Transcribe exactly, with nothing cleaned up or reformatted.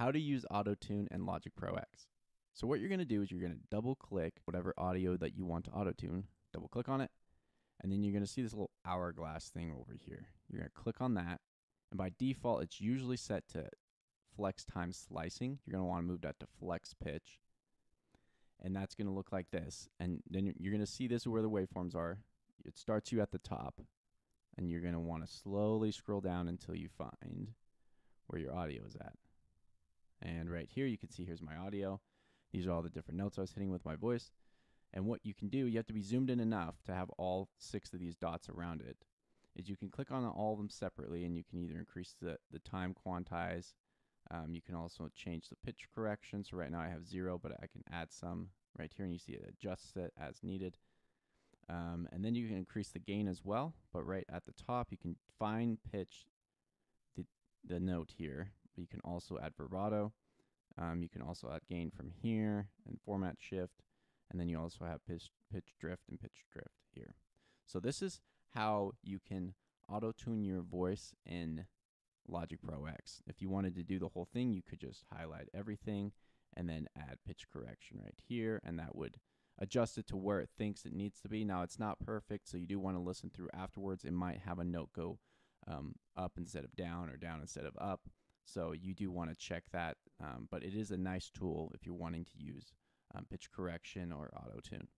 How to use Auto-Tune and Logic Pro X. So what you're going to do is you're going to double click whatever audio that you want to Auto-Tune, double click on it, and then you're going to see this little hourglass thing over here. You're going to click on that, and by default it's usually set to flex time slicing. You're going to want to move that to flex pitch, and that's going to look like this. And then you're going to see this is where the waveforms are. It starts you at the top, and you're going to want to slowly scroll down until you find where your audio is at. And right here, you can see here's my audio. These are all the different notes I was hitting with my voice. And what you can do, you have to be zoomed in enough to have all six of these dots around it, is you can click on all of them separately, and you can either increase the, the time quantize. Um, you can also change the pitch correction. So right now I have zero, but I can add some right here, and you see it adjusts it as needed. Um, and then you can increase the gain as well. But right at the top, you can fine pitch the, the note here. You can also add vibrato. Um, you can also add gain from here and format shift. And then you also have pitch, pitch drift and pitch drift here. So this is how you can auto-tune your voice in Logic Pro X. If you wanted to do the whole thing, you could just highlight everything and then add pitch correction right here. And that would adjust it to where it thinks it needs to be. Now, it's not perfect, so you do want to listen through afterwards. It might have a note go um, up instead of down or down instead of up. So you do want to check that, um, but it is a nice tool if you're wanting to use um, pitch correction or auto-tune.